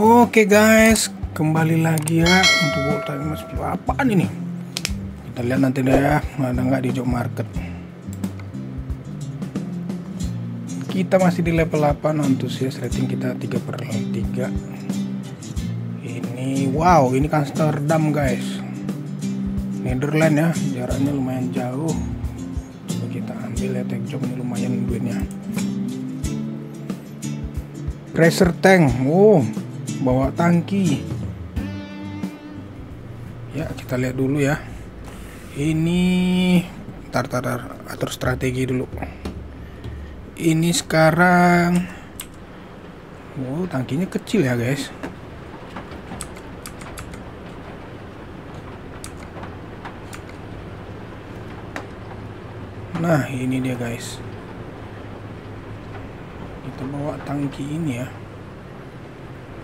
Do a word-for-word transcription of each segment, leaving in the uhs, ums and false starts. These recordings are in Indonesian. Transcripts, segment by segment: Oke guys, kembali lagi ya untuk time mas apaan ini. Kita lihat nanti deh ya, ada nggak di job market. Kita masih di level delapan, antusias rating kita tiga per tiga. Ini wow, ini Amsterdam guys. Netherlands ya, jaraknya lumayan jauh. Coba kita ambil ya, take job ini lumayan duitnya. Pressure tank. Oh, bawa tangki ya, kita lihat dulu ya. Ini tar tar, tar atur strategi dulu. Ini sekarang wow, tangkinya kecil ya guys. Nah ini dia guys, kita bawa tangki ini ya,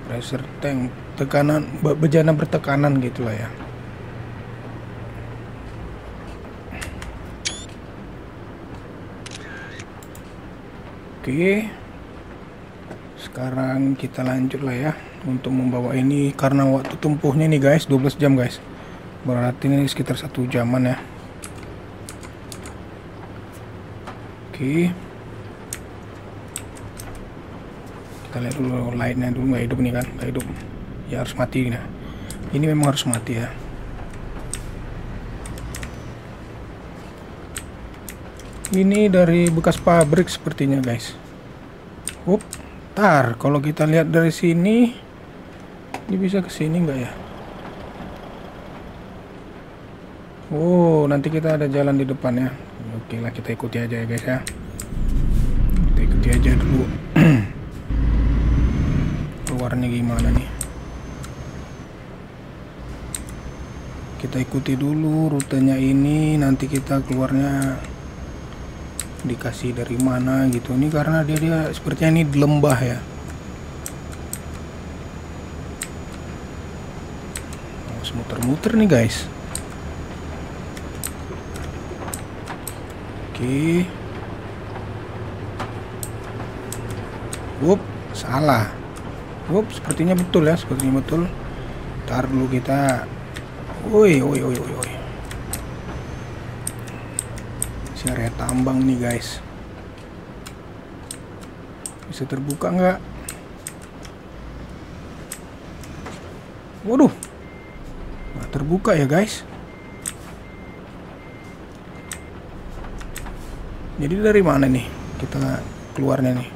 pressure tank, tekanan, bejana bertekanan gitulah ya. Oke, sekarang kita lanjut lah ya untuk membawa ini, karena waktu tempuhnya nih guys dua belas jam guys, berarti ini sekitar satu jaman ya. Oke, kita lihat dulu lightnya dulu, nggak hidup nih kan, nggak hidup ya, harus mati nih. Ini memang harus mati ya. Ini dari bekas pabrik sepertinya guys. Up, tar kalau kita lihat dari sini, ini bisa ke sini nggak ya? Oh, nanti kita ada jalan di depan ya. Oke lah, kita ikuti aja ya guys ya. Kita ikuti aja dulu. Keluarnya gimana nih, kita ikuti dulu rutenya ini, nanti kita keluarnya dikasih dari mana gitu. Ini karena dia dia sepertinya ini di lembah ya. Harus muter-muter nih guys. Oke, up, salah. Wups, sepertinya betul ya, sepertinya betul. Ntar dulu kita, woi, woi, woi, woi, si area tambang nih guys. Bisa terbuka nggak? Waduh, nggak terbuka ya guys. Jadi dari mana nih kita keluarnya nih?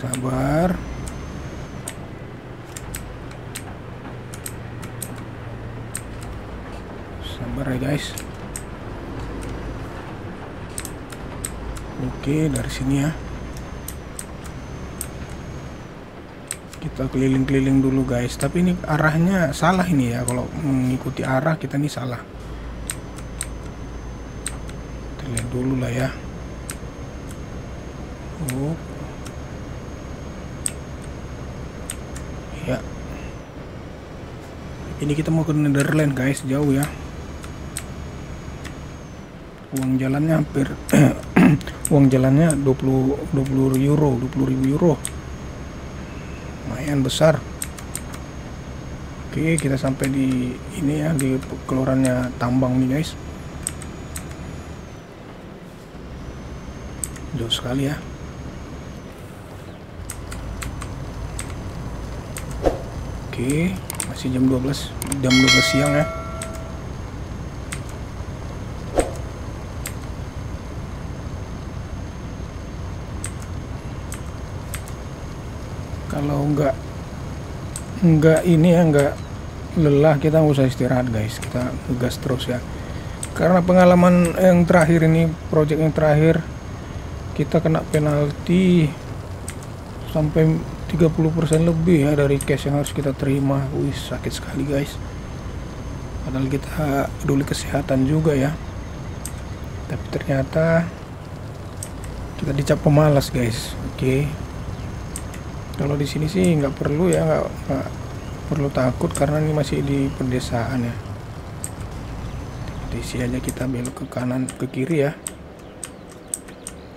Sabar. Sabar ya guys. Oke, dari sini ya. Kita keliling-keliling dulu guys. Tapi ini arahnya salah ini ya. Kalau mengikuti arah kita ini salah. Kita lihat dulu lah ya. Oh. Ya. Ini kita mau ke Netherlands guys, jauh ya. Uang jalannya hampir uang jalannya dua puluh euro, dua puluh ribu euro. Lumayan besar. Oke, kita sampai di ini ya, di keluarannya tambang nih guys. Jauh sekali ya. Oke, masih jam dua belas siang ya. Kalau enggak enggak ini ya, enggak lelah, kita nggak usah istirahat guys, kita ngegas terus ya. Karena pengalaman yang terakhir ini, project yang terakhir, kita kena penalti sampai tiga puluh persen lebih ya dari cash yang harus kita terima. Wih, sakit sekali guys. Padahal kita peduli kesehatan juga ya. Tapi ternyata kita dicap pemalas guys. Oke. Kalau di sini sih nggak perlu ya, nggak, nggak perlu takut karena ini masih di pedesaan ya. Di sini aja kita belok ke kanan, ke kiri ya.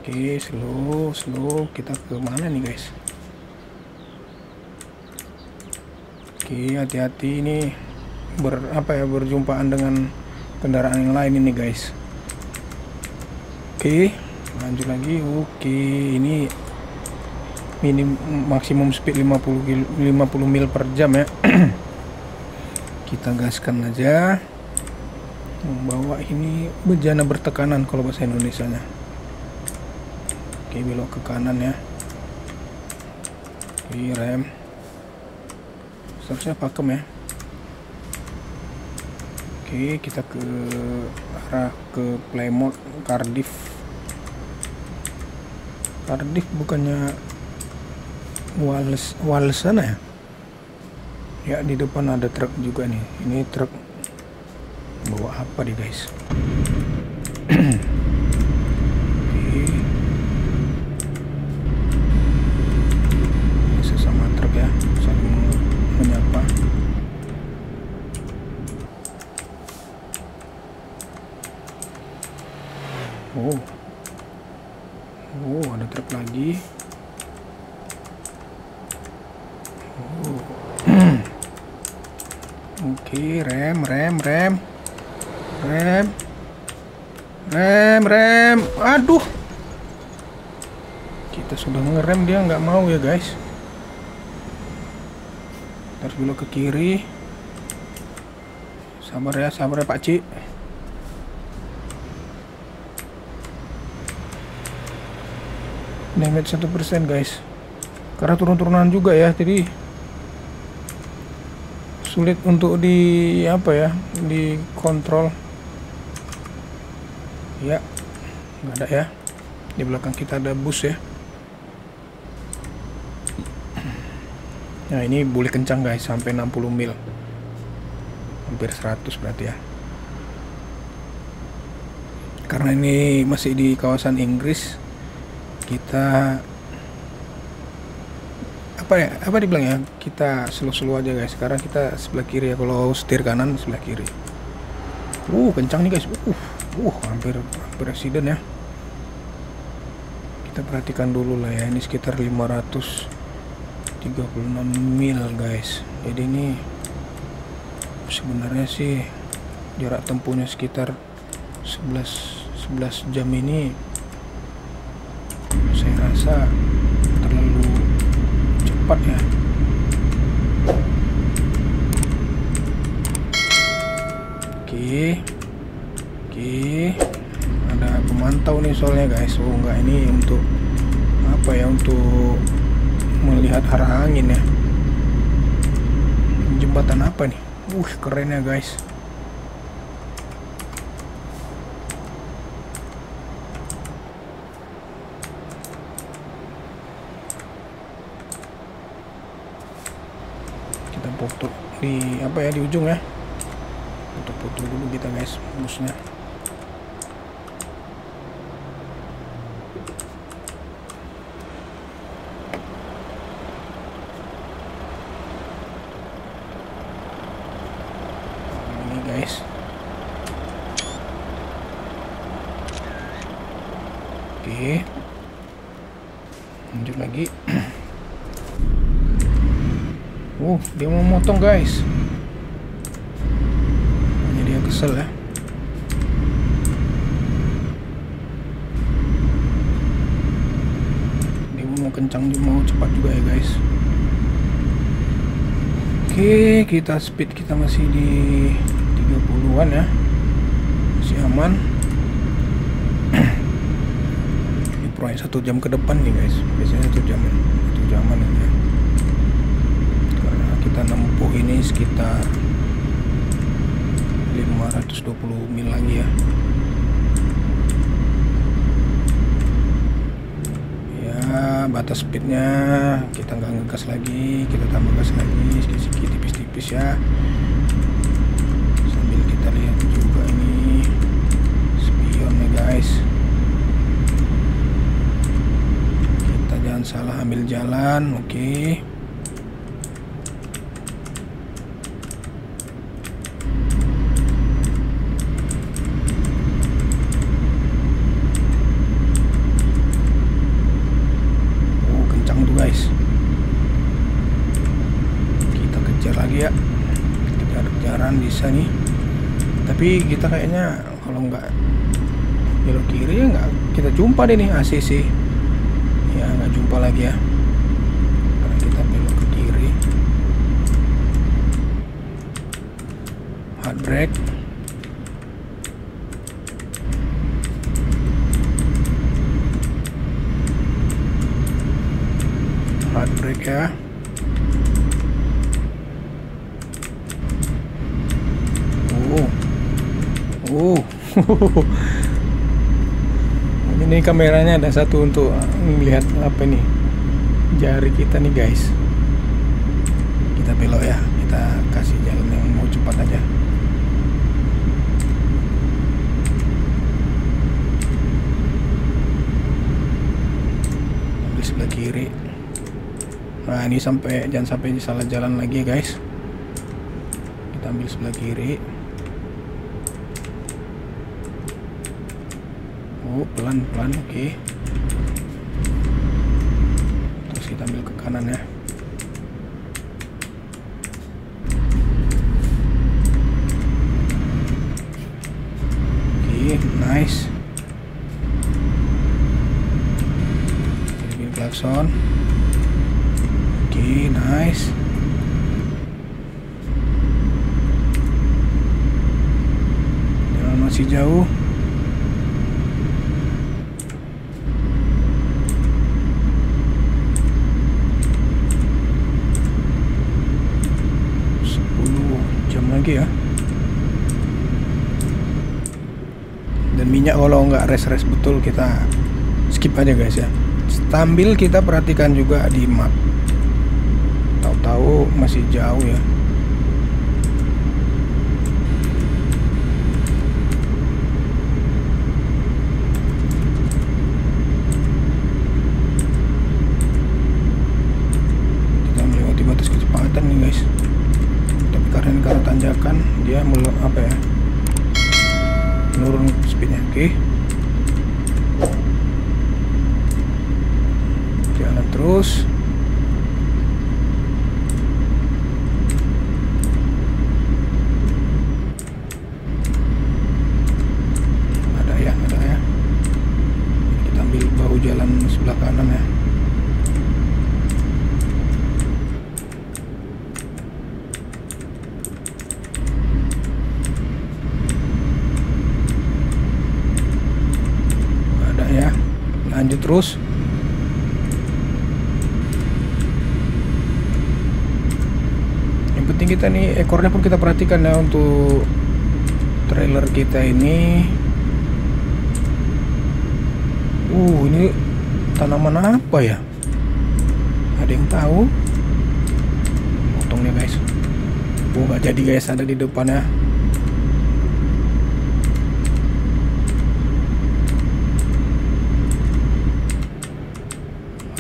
Oke, slow, slow. Kita ke mana nih, guys? Oke, hati-hati ini ber apa ya berjumpaan dengan kendaraan yang lain ini, guys. Oke, lanjut lagi. Oke, ini minim maksimum speed lima puluh mil per jam ya. Kita gaskan aja. Membawa ini bejana bertekanan kalau bahasa Indonesianya. Oke, belok ke kanan ya. Oke, rem. Seharusnya pakem ya. Oke, kita ke arah ke Plymouth, Cardiff. Cardiff bukannya Wales, Wales sana ya? Ya, di depan ada truk juga nih. Ini truk bawa apa nih, guys? Oke. Ini sesama truk ya, saling menyapa. Oh, oh, ada truk lagi. Oh. Oke, rem, rem, rem. Rem, rem, rem. Aduh, kita sudah ngerem, dia nggak mau ya, guys. Terus belok ke kiri. Sabar ya, sabar ya, Pak Cik. Damage satu persen, guys. Karena turun-turunan juga ya, jadi sulit untuk di apa ya, dikontrol. Ya, nggak ada ya. Di belakang kita ada bus ya. Nah, ini boleh kencang, guys, sampai enam puluh mil. Hampir seratus berarti ya. Karena ini masih di kawasan Inggris, kita apa ya? Apa dibilang ya? Kita slow-slow aja, guys. Sekarang kita sebelah kiri ya. Kalau setir kanan sebelah kiri. Uh, kencang nih, guys. Uh. Uh, hampir hampir aksiden ya. Kita perhatikan dulu lah ya. Ini sekitar lima ratus tiga puluh enam mil, guys. Jadi ini sebenarnya sih jarak tempuhnya sekitar sebelas jam ini. Saya rasa terlalu cepat ya. Oke. Oke, ada pemantau nih soalnya, guys. Oh, enggak, ini untuk apa ya, untuk melihat arah angin ya. Jembatan apa nih? Uh, keren ya, guys. Kita foto di apa ya, di ujung ya. Foto-foto dulu kita, guys, busnya. Oke, lanjut lagi. Uh, dia mau motong, guys. Hanya dia kesel ya. Dia mau kencang juga, mau cepat juga ya, guys. Oke, kita speed kita masih di tiga puluhan ya. Masih aman. Satu jam ke depan nih, guys. Biasanya satu jam, satu jaman ya. Karena kita nempuh ini sekitar lima ratus dua puluh mil lagi ya. Ya, batas speednya kita nggak ngegas lagi, kita tambah gas lagi sedikit-sedikit, tipis-tipis ya. Sambil kita lihat juga ini spionnya, guys. Jangan salah ambil jalan. Oke, okay. ya, jarang bisa nih. Tapi kita kayaknya kalau nggak belok kiri ya nggak kita jumpa deh nih A C C. Ya nggak jumpa lagi ya. Karena kita belok ke kiri. Hard brake. Hard brake ya. Oh, ini kameranya ada satu untuk melihat apa nih jari kita nih guys. Kita belok ya, kita kasih jalan yang mau cepat aja. Ambil sebelah kiri. Nah ini sampai jangan sampai salah jalan lagi ya guys. Kita ambil sebelah kiri. Oh, pelan-pelan, oke okay. Terus kita ambil ke kanan ya. Oke, okay, nice. Ambil klakson. Oke, okay, nice. Jalan masih jauh. Ya, dan minyak kalau nggak res-res betul kita skip aja guys ya, sambil kita perhatikan juga di map, tahu-tahu masih jauh ya. Kita melewati batas kecepatan nih guys, karena karena tanjakan dia melu apa ya menurun speednya. Oke okay. Jalan terus ada ya ada ya kita ambil bahu jalan sebelah kanan ya. Lanjut terus. Yang penting kita nih ekornya pun kita perhatikan ya untuk trailer kita ini. Uh, ini tanaman apa ya? Ada yang tahu? Potongnya guys. Oh, nggak jadi guys, ada di depannya.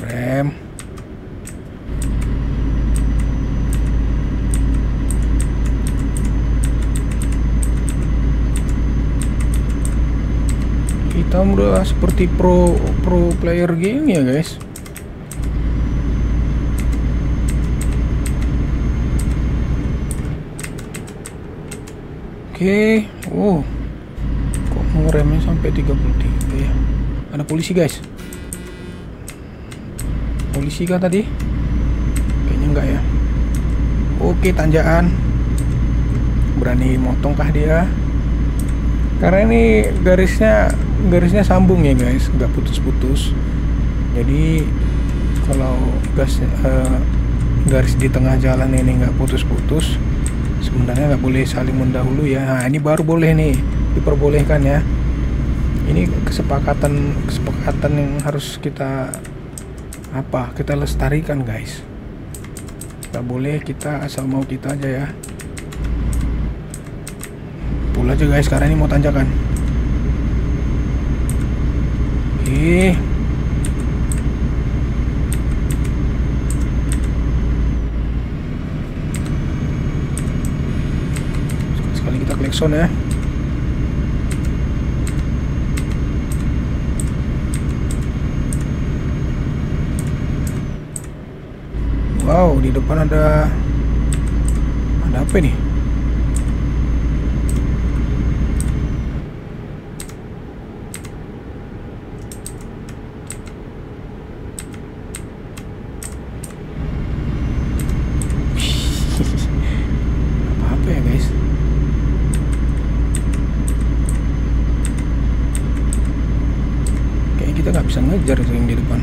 Rem kita udah seperti pro pro player game ya guys. Oke okay. Wow, kok ngeremnya sampai tiga puluh tiga ya. Ada polisi guys. Polisi kah tadi? Kayaknya enggak ya. Oke, tanjakan. Berani motong kah dia? Karena ini garisnya garisnya sambung ya guys, nggak putus-putus. Jadi kalau gas eh, garis di tengah jalan ini nggak putus-putus, sebenarnya nggak boleh saling mendahulu ya. Nah, ini baru boleh nih, diperbolehkan ya. Ini kesepakatan kesepakatan yang harus kita apa kita lestarikan guys, nggak boleh kita asal mau kita aja ya. Pull aja guys karena ini mau tanjakan. Oke sekali-sekali kita klakson ya. Wow, di depan ada Apa ini? Ngejar itu yang di depan.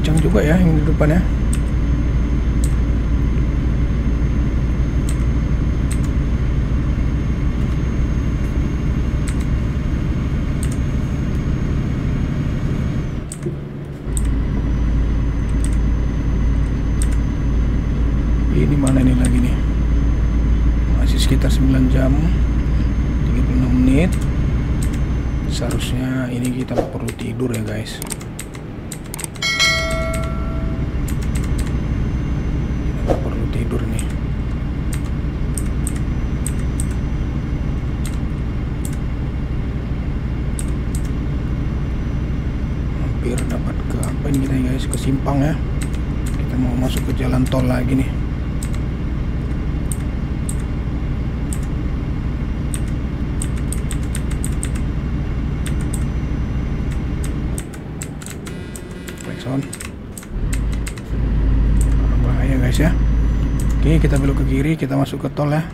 Kencang juga ya yang di depan ya. sembilan jam tiga puluh enam menit seharusnya ini kita perlu tidur ya guys, kita perlu tidur nih. Hampir dapat ke apa ini kita guys, ke simpang ya, kita mau masuk ke jalan tol lagi nih. Bahaya guys ya. Oke, kita belok ke kiri, kita masuk ke tol ya.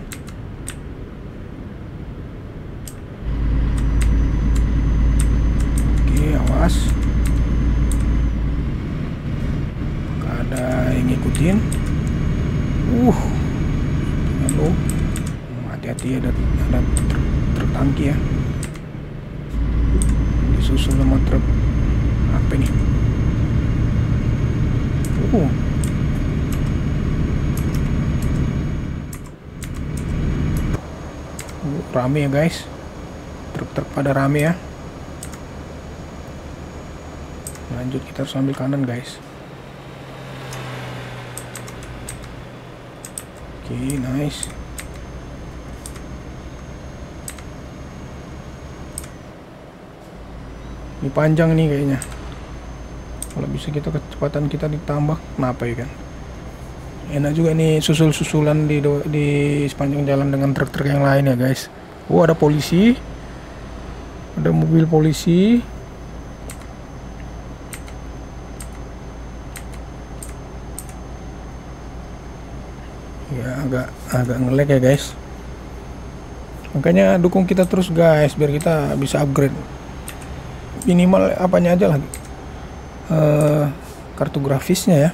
Oke, awas. Gak ada yang ngikutin. Uh, halo. Hati-hati ada ada truk tangki ya. Disusul sama truk apa nih? Uh. Rame ya guys, truk-truk pada rame ya. Lanjut kita harus ambil kanan guys. Oke, okay, nice. Ini panjang nih kayaknya. Kalau bisa kita kecepatan kita ditambah, kenapa ya kan? Enak juga nih susul-susulan di di sepanjang jalan dengan truk-truk yang lain ya guys. Oh, ada polisi, ada mobil polisi. Ya agak agak ngelag ya guys. Makanya dukung kita terus guys, biar kita bisa upgrade minimal apanya aja lah. Uh, kartu grafisnya ya.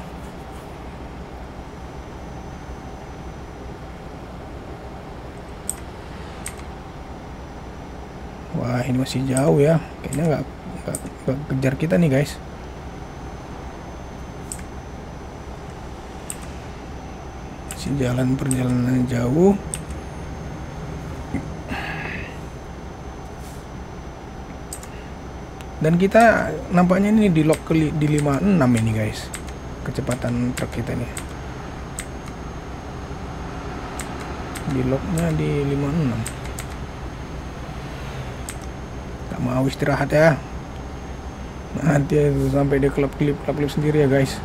Wah, ini masih jauh ya, kayaknya nggak nggak kejar kita nih guys. Masih jalan perjalanan jauh. Dan kita nampaknya ini di lock ke di lima puluh enam ini guys, kecepatan truk kita nih. Di locknya di lima puluh enam. Tak mau istirahat ya. Nanti sampai dia kelap-kelip sendiri ya guys.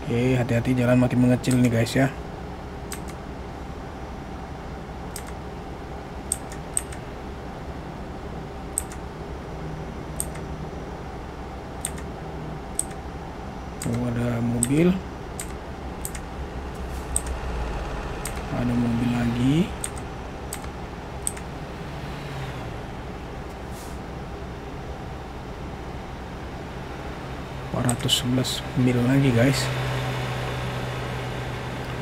Oke, hati-hati, jalan makin mengecil nih guys ya. Ada mobil, ada mobil lagi. empat satu satu mil lagi guys.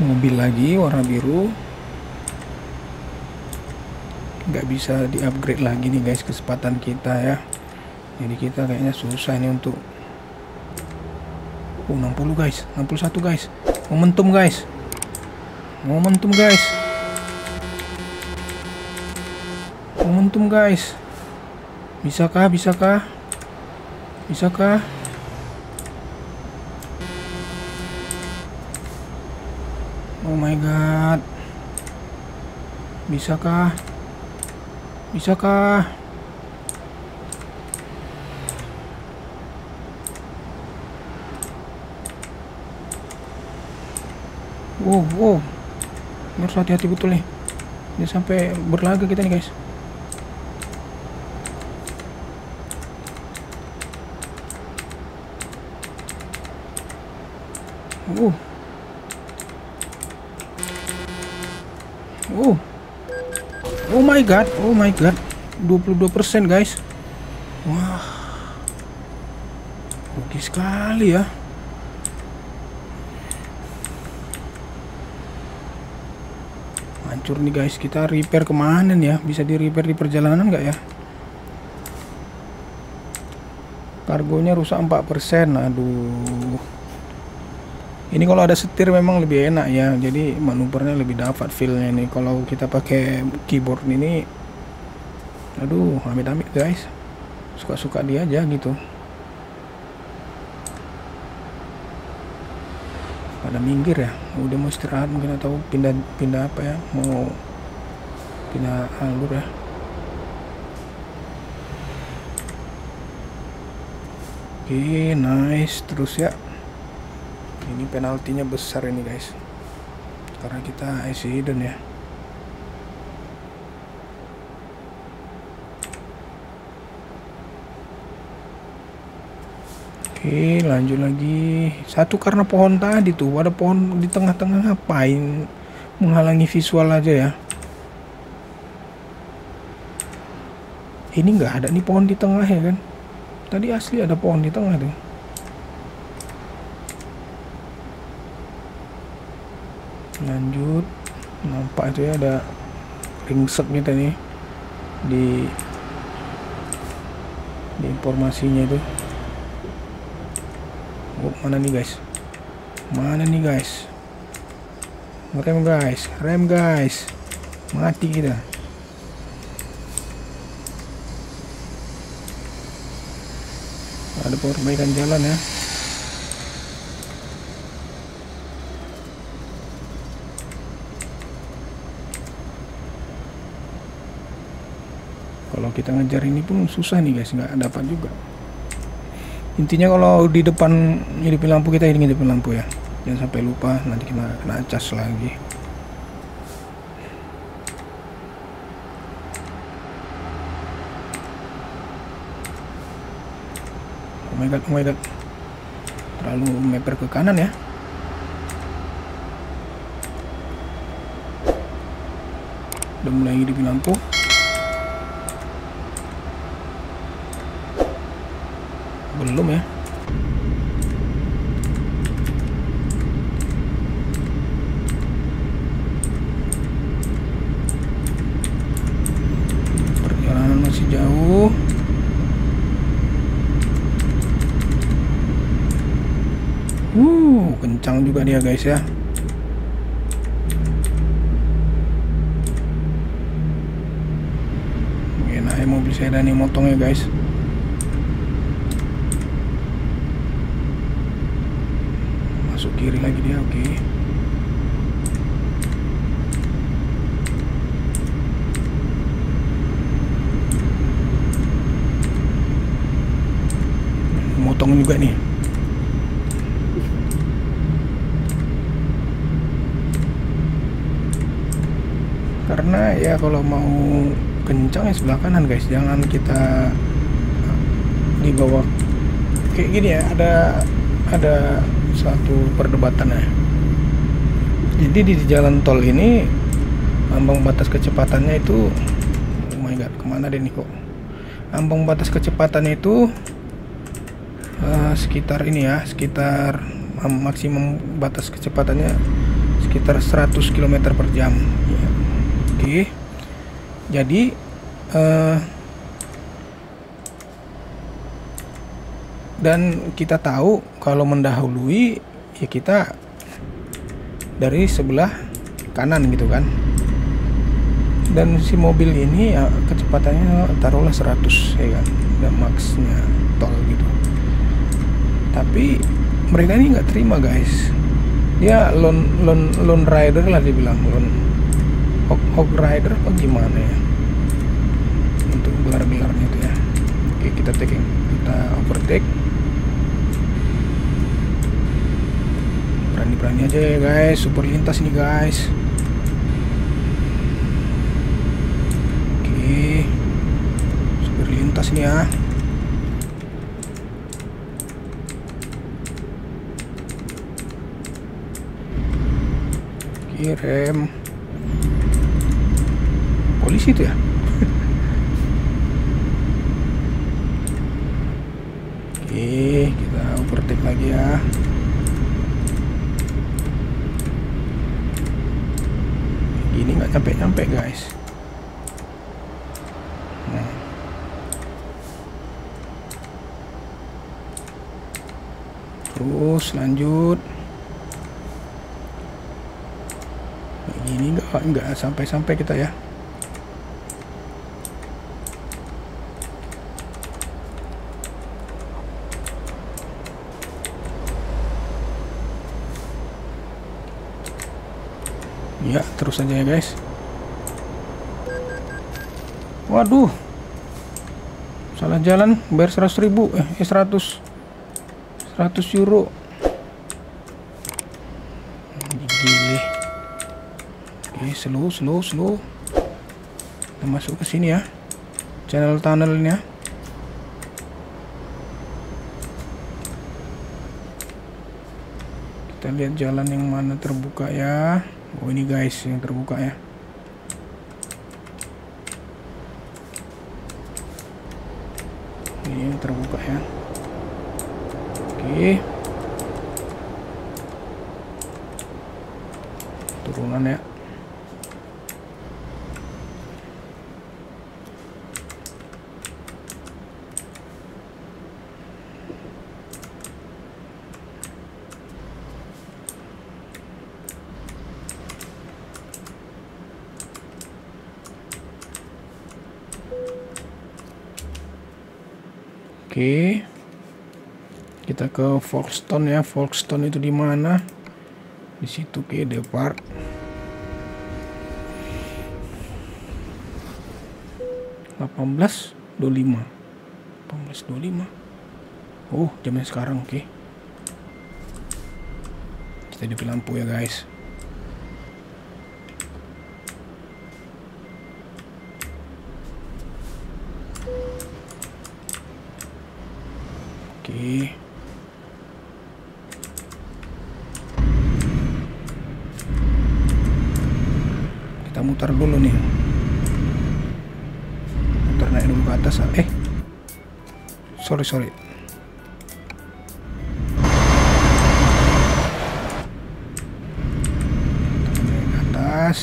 Mobil lagi warna biru. Nggak bisa di-upgrade lagi nih guys kecepatan kita ya. Jadi kita kayaknya susah ini untuk enam puluh guys, enam puluh satu guys, momentum guys, momentum guys, momentum guys, bisakah, bisakah, bisakah, Oh my god. Bisakah? Bisakah? Wow, wow. Ini harus hati-hati betul nih. Ini sampai berlaga kita nih, guys. Wow. Wow. Oh my god, oh my god. dua puluh dua persen, guys. Wah. Rugi sekali ya. Hancur nih guys, kita repair kemana nih ya? Bisa di repair di perjalanan nggak ya? Kargonya rusak empat persen, aduh. Ini kalau ada setir memang lebih enak ya, jadi manuvernya lebih dapat feelnya nih. Kalau kita pakai keyboard ini, aduh, amit-amit guys, suka-suka dia aja gitu. Ada minggir ya, udah mau istirahat mungkin atau pindah pindah apa ya, mau pindah alur ya. Oke, okay, nice terus ya. Ini penaltinya besar ini guys, karena kita ice hidden ya. Oke, lanjut lagi. Satu karena pohon tadi tuh, ada pohon di tengah-tengah, ngapain menghalangi visual aja ya. Ini nggak ada nih pohon di tengah ya kan, tadi asli ada pohon di tengah tuh. Lanjut, nampak itu ya ada ringsek kita nih di di informasinya itu. Oh, mana nih guys? Mana nih guys? Rem guys, rem guys. Mati kita. Ada perbaikan jalan ya. Kalau kita ngejar ini pun susah nih guys, nggak dapat juga. Intinya kalau di depan hidupin lampu, kita hidupin lampu ya, jangan sampai lupa, nanti kita kena cas lagi. Oh my god, oh my god, terlalu meper ke kanan ya. Udah mulai hidupin lampu. Belum ya. Perjalanan masih jauh. Uh, kencang juga dia guys ya. Enak ya mobil sedan nih motongnya guys. Masuk kiri lagi dia, oke. Okay. Motong juga nih. Karena ya kalau mau kencang ya sebelah kanan guys, jangan kita di bawah kayak gini ya. Ada ada satu perdebatan ya. Jadi di jalan tol ini ambang batas kecepatannya itu, oh my god, kemana deh nih kok? Ambang batas kecepatan itu uh, sekitar ini ya, sekitar um, maksimum batas kecepatannya sekitar seratus kilometer per jam. Ya. Oke, okay. Jadi uh, dan kita tahu kalau mendahului ya kita dari sebelah kanan gitu kan. Dan si mobil ini ya, kecepatannya taruhlah seratus ya kan, udah maksnya tol gitu. Tapi mereka ini nggak terima guys. dia lone lone lone rider lah dibilang, lone hog, hog rider apa gimana ya untuk gelar-gelarnya itu ya. Oke, kita taking, kita overtake berani-berani aja ya guys, super lintas nih guys. Oke, super lintas nih ya. Rem polisi itu ya. Oke, kita overtake lagi ya. Ini nggak nyampe-nyampe guys. Nah, terus lanjut. Ini enggak enggak sampai-sampai kita ya. Ya, terus aja ya, guys. Waduh. Salah jalan, bayar seratus ribu eh seratus euro. Slow, slow, slow. Kita masuk ke sini ya, channel tunnelnya. Kita lihat jalan yang mana terbuka ya. Oh ini guys yang terbuka ya. Ini yang terbuka ya. Oke. Turunan ya. Oke, kita ke Folkstone ya. Folkstone itu di mana? Di situ ke depart. delapan belas dua puluh lima. Oh, jamnya sekarang. Oke. Kita di lampu ya, guys. Oke. Kita mutar dulu nih. Mutar naik dulu ke atas. Eh. Sorry, sorry. Kita naik ke atas.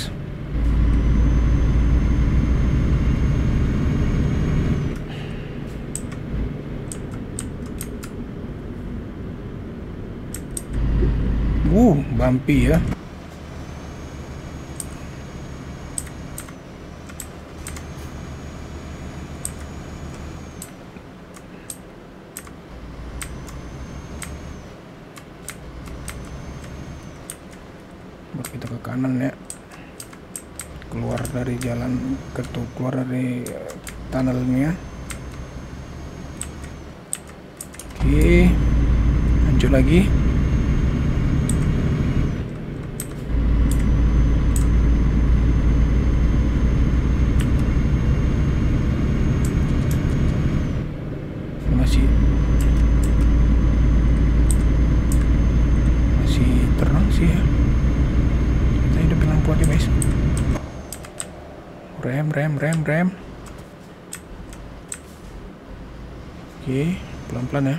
Uh, bumpy ya. Buat kita ke kanan ya. Keluar dari jalan ketuk, keluar dari tunnelnya. Oke, lanjut lagi. Rem, rem, rem, rem. Oke, pelan-pelan ya.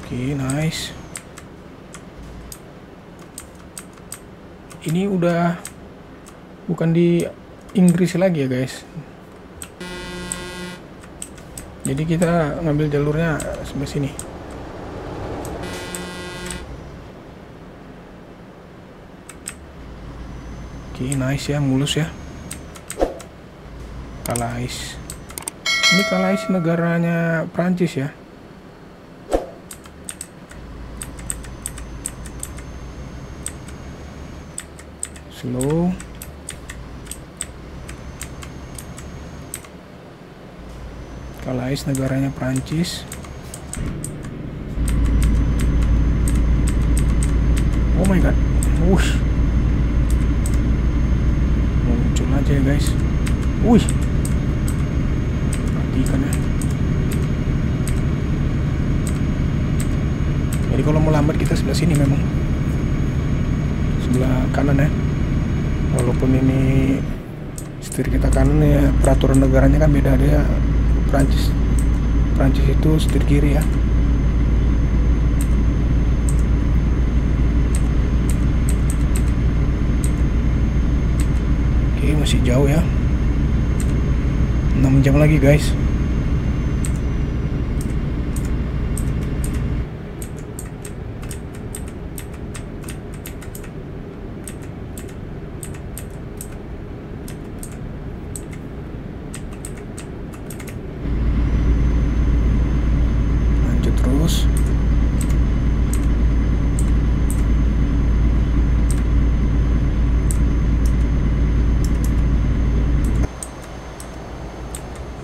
Oke, nice. Ini udah bukan di Inggris lagi ya guys. Jadi kita ngambil jalurnya sebelah sini. Oke, nice ya, mulus ya. Calais. Ini Calais negaranya Prancis ya. Slow. Calais negaranya Prancis. Oh my god. Wush. Muncul aja ya guys. Wush. Perhatikan ya. Jadi kalau mau lambat kita sebelah sini memang. Sebelah kanan ya. Walaupun ini setir kita kanan ya, peraturan negaranya kan beda dia. Prancis Prancis itu setir kiri ya. Oke, masih jauh ya, enam jam lagi guys.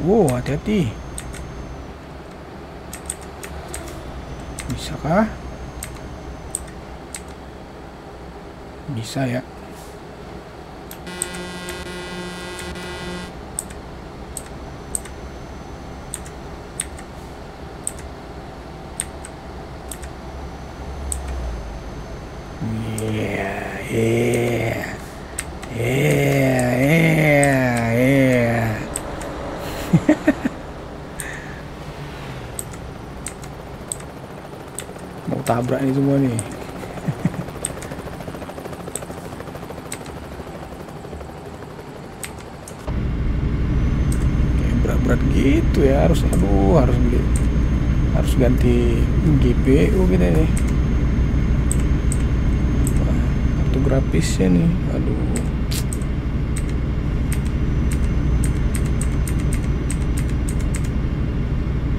Wow, hati-hati. Bisakah? Bisa ya. Yeah, yeah, yeah, yeah, yeah. Mau tabrak nih semua nih. Berat-berat gitu ya, harus aduh harus beli, harus ganti G P U gini nih. Kartu grafisnya nih, aduh.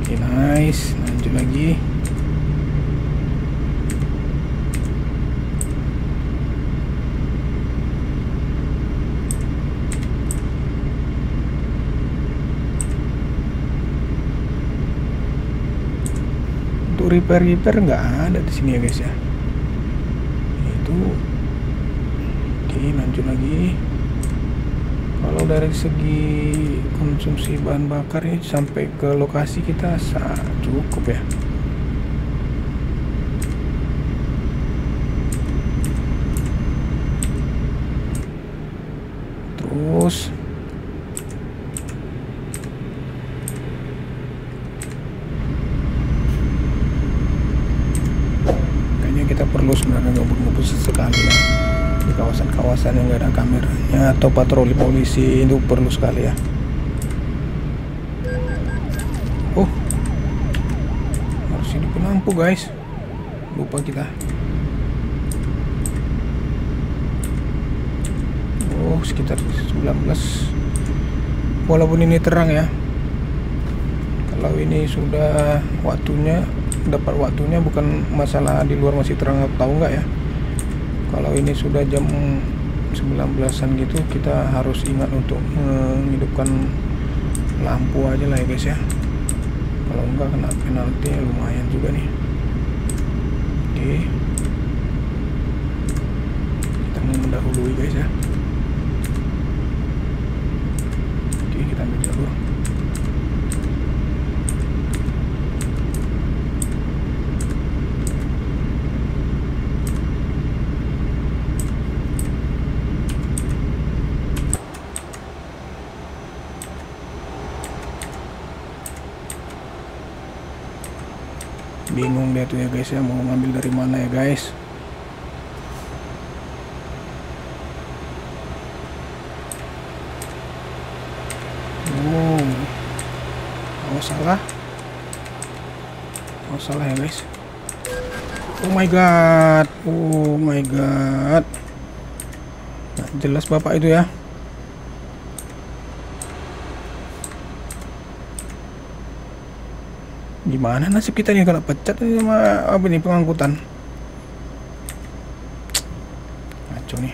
Oke, nice, lanjut lagi. Untuk repair-repair nggak ada di sini ya guys ya. Itu, oke, lanjut lagi. Kalau dari segi konsumsi bahan bakar ini sampai ke lokasi kita cukup ya. Terus kayaknya kita perlu sebenarnya ngebut-ngebut sesekali ya. Di kawasan-kawasan yang nggak ada kameranya atau patroli polisi itu perlu sekali ya. Oh, harus hidup lampu guys, lupa kita. Oh, sekitar sembilan belas. Walaupun ini terang ya, kalau ini sudah waktunya, dapat waktunya, bukan masalah di luar masih terang atau enggak ya. Kalau ini sudah jam sembilan belasan gitu, kita harus ingat untuk menghidupkan lampu aja lah ya guys ya. Kalau enggak kena penalti lumayan juga nih. Oke, kita mendahului guys ya. Oke, kita ambil jalur. Bingung dia tuh ya guys ya, mau ngambil dari mana ya guys. Wow, oh salah, oh salah ya guys. Oh my god, oh my god, nah, jelas bapak itu ya. Gimana nasib kita nih kalau pecat sama apa nih pengangkutan? Ngaco nih.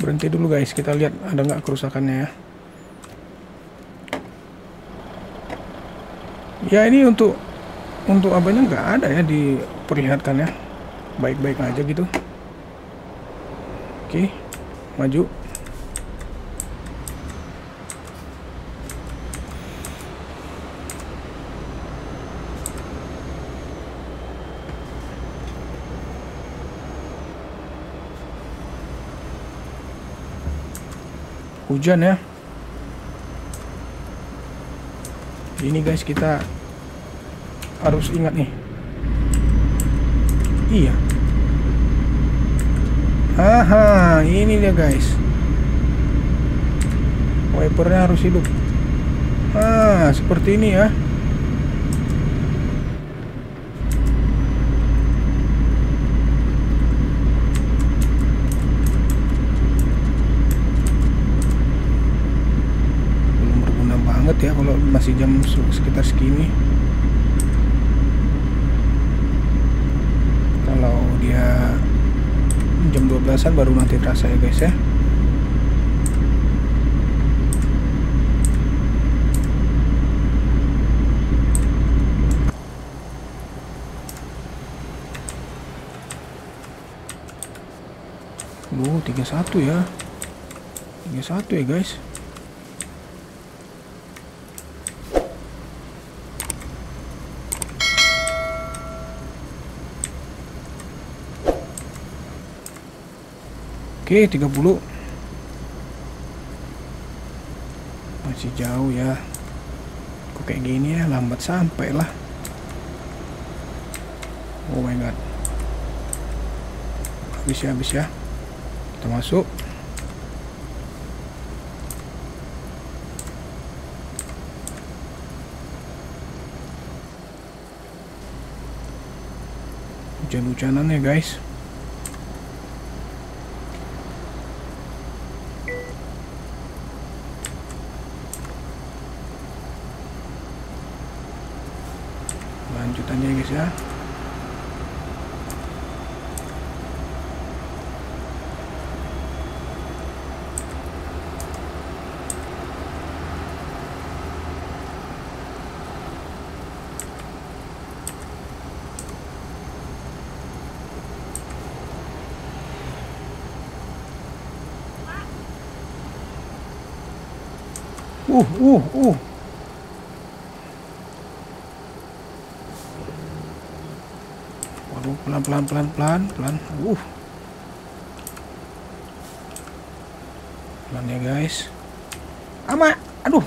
Berhenti dulu guys, kita lihat ada nggak kerusakannya ya. Ya ini untuk untuk apanya nggak ada ya diperlihatkan ya. Baik-baik aja gitu. Oke, maju. Hujan ya. Ini guys kita harus ingat nih. Iya. Aha, ini dia guys. Wipernya harus hidup. Ah, seperti ini ya. Ya kalau masih jam sekitar segini, kalau dia jam dua belasan baru nanti terasa ya guys ya. Loh, tiga puluh satu ya, tiga puluh satu ya guys. Oke, okay, tiga puluh. Masih jauh ya. Kok kayak gini ya, lambat sampai lah. Oh my god. Habis ya, habis ya. Kita masuk. Hujan-hujanan ya, guys. Lanjutannya guys ya. Uh uh uh. Pelan pelan pelan pelan uh pelan ya guys. Ama aduh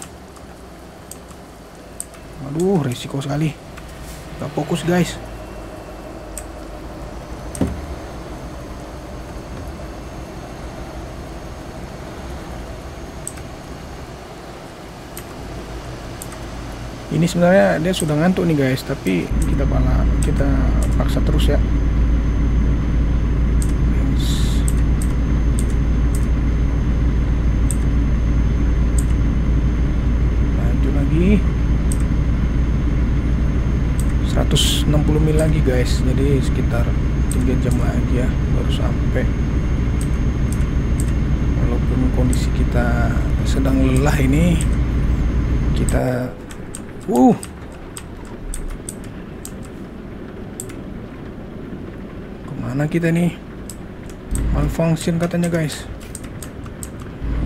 aduh risiko sekali, nggak fokus guys. Ini sebenarnya dia sudah ngantuk nih guys, tapi kita malah kita paksa terus ya. Lanjut lagi. seratus enam puluh mil lagi guys, jadi sekitar tiga jam lagi ya baru sampai. Walaupun kondisi kita sedang lelah ini, kita Uh. Kemana kita nih? Malfunction katanya guys.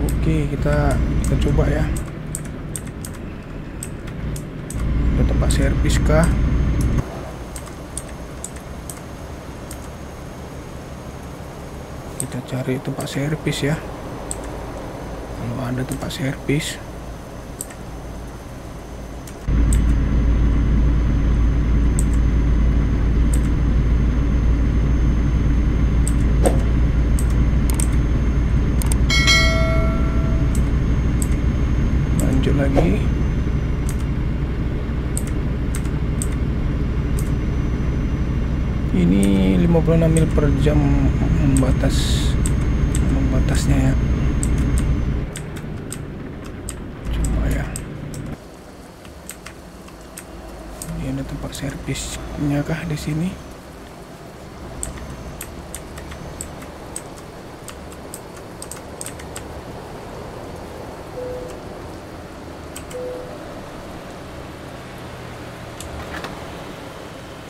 Oke, kita kita coba ya. Ke tempat servis kah? Kita cari tempat servis ya. Kalau ada tempat servis. Lagi ini lima puluh enam mil per jam membatas membatasnya ya. servisnya kah di sini?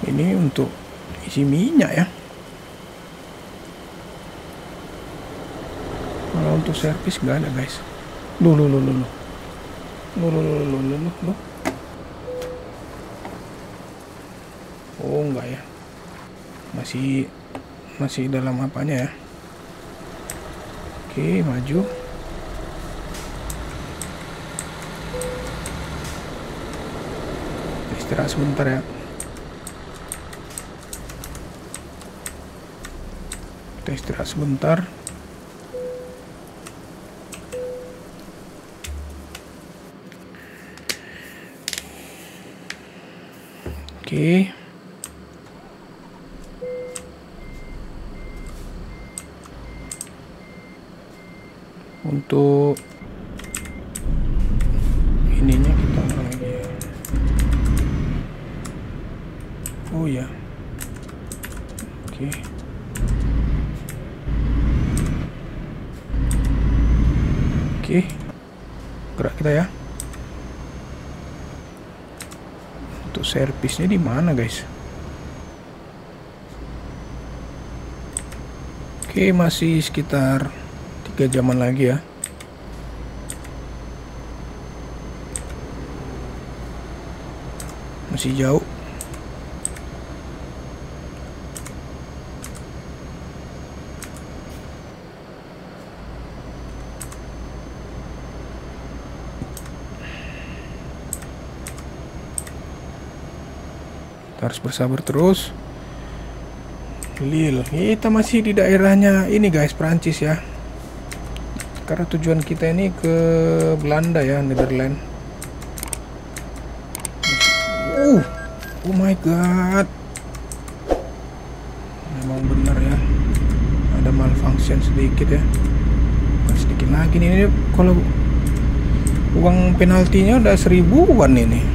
Ini untuk isi minyak ya. Kalau untuk servis nggak ada guys. Loh loh loh loh loh loh loh loh loh loh. Oh enggak ya, masih masih dalam apanya ya. Oke, maju. Istirahat sebentar ya. Kita istirahat sebentar. Oke. Untuk ininya kita lagi. Oh ya. Oke. Oke, gerak kita ya. Untuk servisnya di mana guys? Oke, masih sekitar tiga jaman lagi ya. Masih jauh. Harus bersabar terus. Lil, kita masih di daerahnya ini guys, Prancis ya. Karena tujuan kita ini ke Belanda ya, Netherlands. Uh, oh my god. Memang benar ya. Ada malfunction sedikit ya. Sedikit lagi nih, ini kalau uang penaltinya udah seribuan ini.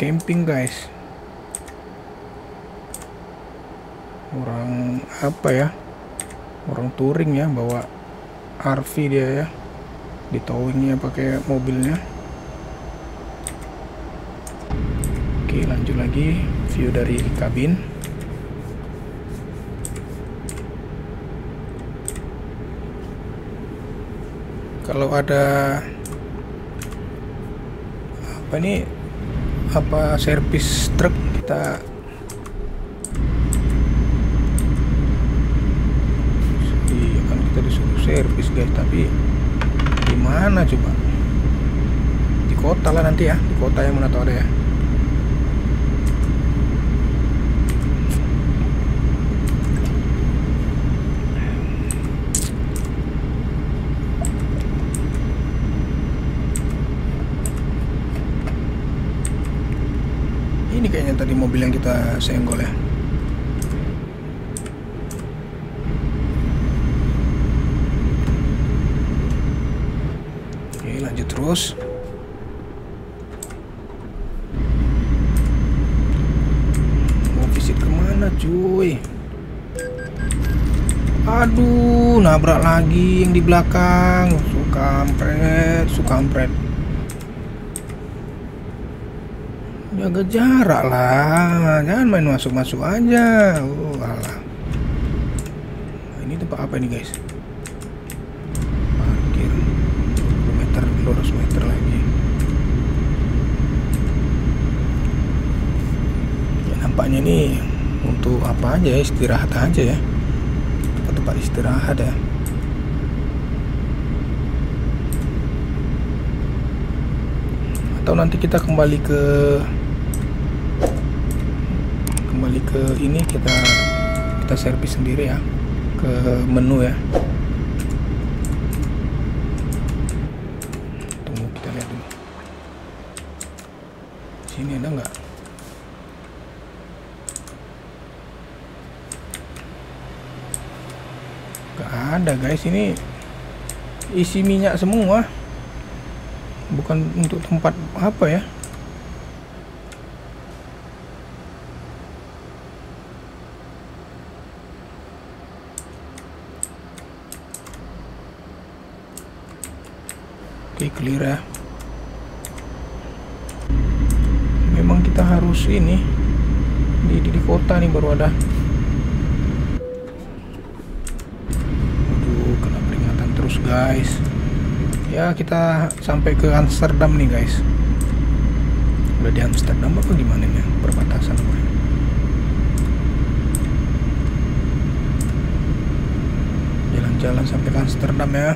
Camping guys, orang apa ya, orang touring ya, bawa R V dia ya, di towingnya pakai mobilnya. Oke, lanjut lagi view dari kabin. Kalau ada apa nih, apa servis truk kita iya kan, kita disuruh servis guys, tapi di mana coba? Di kota lah nanti ya, di kota yang mana tahu ada ya. Ini kayaknya tadi mobil yang kita senggol ya. Oke, lanjut terus. Mau visit kemana cuy? Aduh, nabrak lagi yang di belakang. Suka ampret, suka ampret. Jaga jarak lah, jangan main masuk-masuk aja. Oh, alah. Nah, ini tempat apa ini guys? Parkir dua meter, dua ratus meter lagi ya. Nampaknya nih untuk apa aja ya, istirahat aja ya, tempat-tempat istirahat ya. Atau nanti kita kembali ke kembali ke ini, kita kita servis sendiri ya, ke menu ya. Tunggu kita lihat dulu. Sini ada nggak? Nggak ada guys, ini isi minyak semua. Bukan untuk tempat apa ya? Oke, clear ya. Memang kita harus ini di di, di kota nih baru ada. Aduh, kena peringatan terus guys. Ya, kita sampai ke Amsterdam nih guys. Udah di Amsterdam apa gimana nih perbatasan gue. Jalan-jalan sampai ke Amsterdam ya.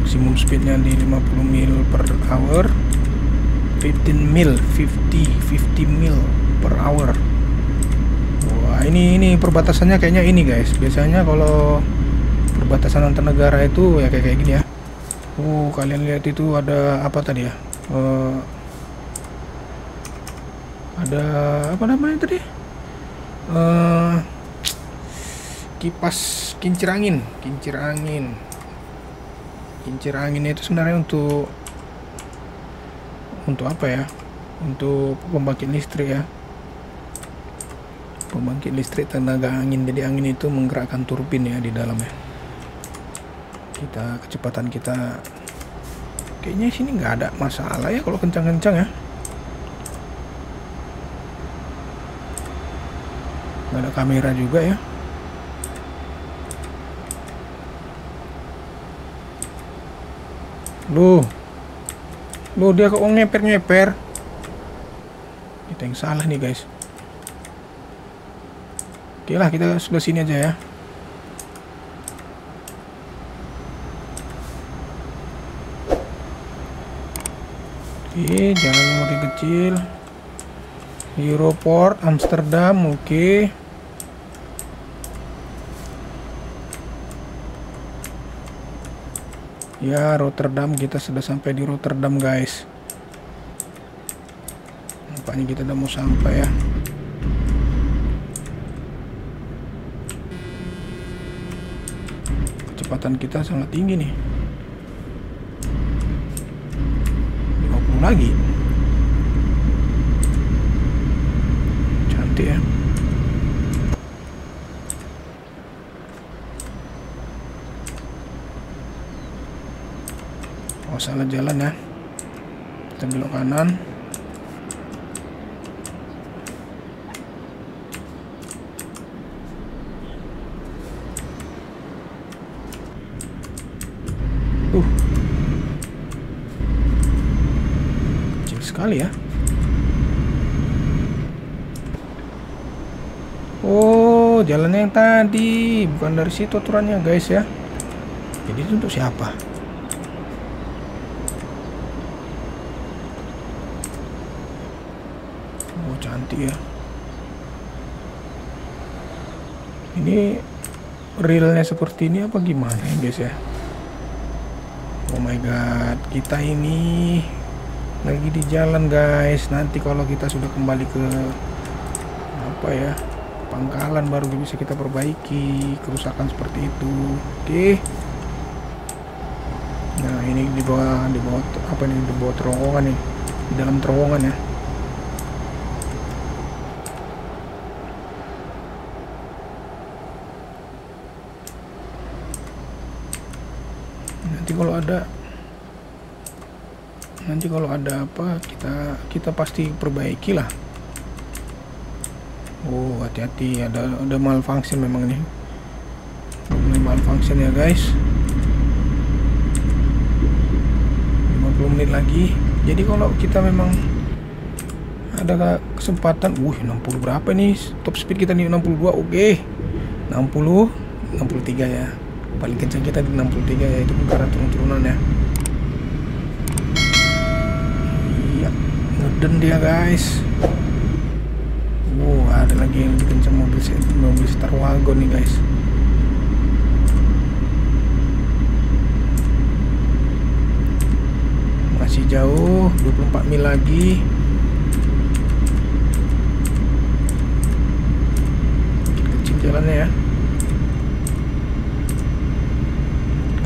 Maksimum speednya di lima puluh mil per hour. fifteen mil, fifty, fifty mil per hour. Wah, ini ini perbatasannya kayaknya ini guys. Biasanya kalau perbatasan antar negara itu ya kayak kayak gini ya. Uh, kalian lihat itu ada apa tadi ya? Uh, ada apa namanya tadi? Uh, kipas kincir angin, kincir angin. Kincir angin itu sebenarnya untuk untuk apa ya? Untuk pembangkit listrik ya. Pembangkit listrik tenaga angin, jadi angin itu menggerakkan turbin ya di dalamnya. Kita kecepatan kita kayaknya sini nggak ada masalah ya kalau kencang-kencang ya. Nggak ada kamera juga ya. Loh, loh dia kok ngeper-ngeper. Kita yang salah nih guys. Oke lah, kita sudah sini aja ya. Oke, jalan makin kecil. Europort Amsterdam, oke. Ya, Rotterdam, kita sudah sampai di Rotterdam guys. Nampaknya kita udah mau sampai ya. Kecepatan kita sangat tinggi nih, lima puluh lagi, cantik ya. Oh, salah jalan ya, kita belok kanan. Uh. Kecil sekali ya. Oh, jalannya yang tadi, bukan dari situ aturannya guys ya. Jadi itu untuk siapa? Oh, cantik ya. Ini realnya seperti ini apa gimana ya guys ya? Oh my god, kita ini lagi di jalan guys. Nanti kalau kita sudah kembali ke apa ya, pangkalan, baru bisa kita perbaiki kerusakan seperti itu. Oke. Okay. Nah, ini di bawah di bawah apa nih? Di bawah terowongan nih. Di dalam terowongan ya. Nanti kalau ada nanti kalau ada apa kita kita pasti perbaiki lah. Oh, hati-hati, ada ada malfunction memang nih. Mulai malfunction ya guys. lima puluh menit lagi. Jadi kalau kita memang ada kesempatan, uh enam puluh berapa nih top speed kita nih, enam puluh dua. Oke, okay. enam puluh enam puluh tiga ya, paling kencang kita di enam puluh tiga ya, itu karena turun-turunan ya. Iya, ngeden dia guys. Wow, ada lagi yang lebih kencang, mobil mobil Star Wagon nih guys. Masih jauh, dua puluh empat mil lagi. Jalannya ya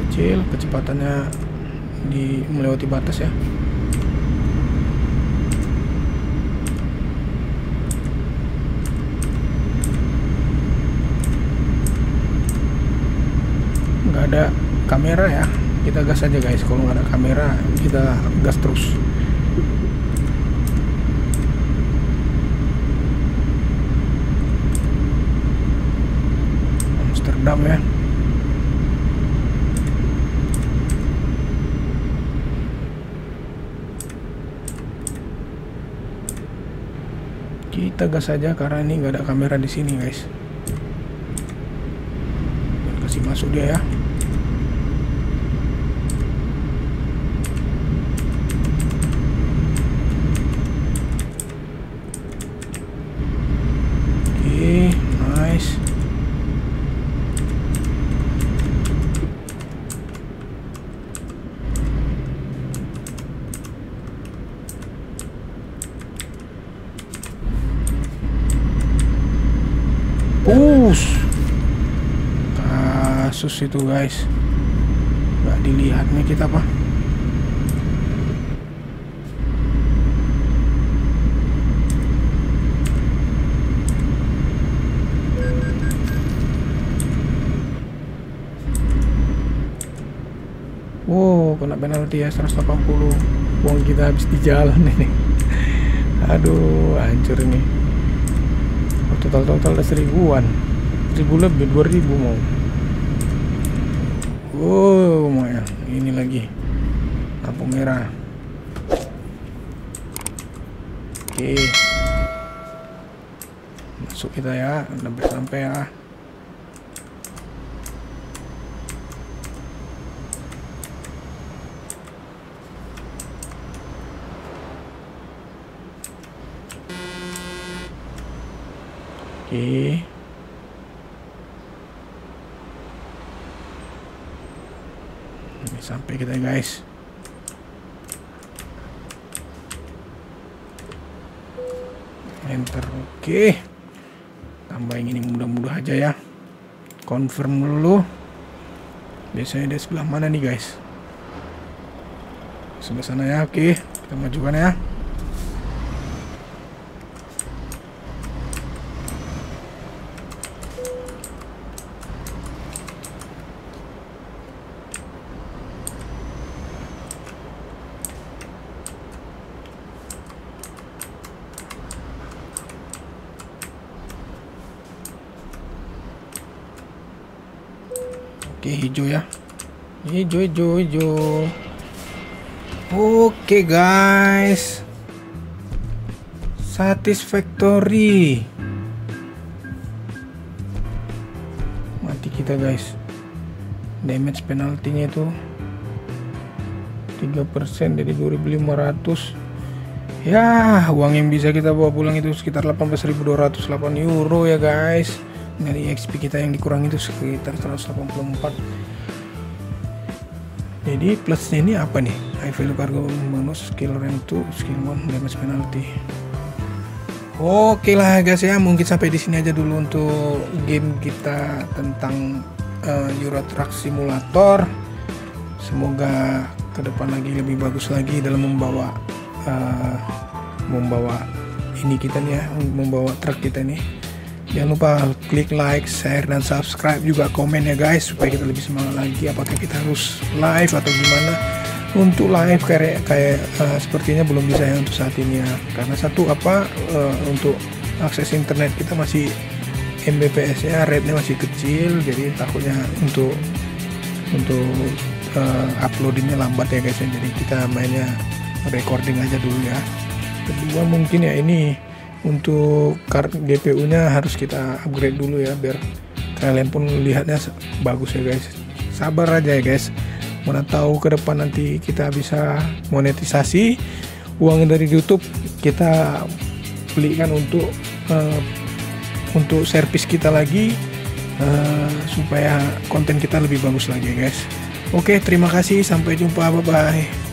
kecil, kecepatannya di melewati batas ya. Nggak ada kamera ya, kita gas aja guys. Kalau nggak ada kamera kita gas terus. Amsterdam ya. Kita gas saja karena ini nggak ada kamera di sini guys. Dan kasih masuk dia ya. Kasus itu guys, nggak dilihat nih kita pak. Wow, kena penalti ya, seratus delapan puluh. Uang kita habis di jalan ini. Aduh, hancur nih. Total-total ada seribuan. Seribu lebih, dua ribu mau. Wow, ya. Ini lagi lampu merah. Oke, masuk kita ya, hampir sampai ya. Oke. Sampai kita guys. Enter. Oke. Okay. Tambahin ini mudah-mudah aja ya. Confirm dulu. Biasanya di sebelah mana nih guys? Sebelah sana ya. Oke, okay. Kita majukan ya. Oke, hijau ya, hijau hijau hijau. Oke guys, satisfactory. Mati kita guys. Damage penaltinya itu tiga persen dari dua ribu lima ratus ya. Uang yang bisa kita bawa pulang itu sekitar delapan belas ribu dua ratus delapan euro ya guys. Dari X P kita yang dikurangi itu sekitar seratus delapan puluh empat. Jadi plusnya ini apa nih? High value cargo bonus, skill rank dua, skill one, damage penalty. Oke lah guys ya, mungkin sampai di sini aja dulu untuk game kita tentang uh, Euro Truck Simulator. Semoga ke depan lagi lebih bagus lagi dalam membawa uh, membawa ini kita nih ya, membawa truk kita nih. Jangan lupa klik like, share, dan subscribe, juga komen ya guys, supaya kita lebih semangat lagi. Apakah kita harus live atau gimana? Untuk live kayak kayak uh, sepertinya belum bisa ya untuk saat ini ya, karena satu apa uh, untuk akses internet kita masih M B P S ya, rate-nya masih kecil, jadi takutnya untuk untuk uh, uploadingnya lambat ya guys ya, jadi kita mainnya recording aja dulu ya. Kedua mungkin ya ini untuk kartu G P U nya harus kita upgrade dulu ya, biar kalian pun lihatnya bagus ya guys. Sabar aja ya guys, mana tahu ke depan nanti kita bisa monetisasi uangnya dari YouTube, kita belikan untuk uh, untuk servis kita lagi, uh, supaya konten kita lebih bagus lagi ya guys. Oke, terima kasih, sampai jumpa, bye bye.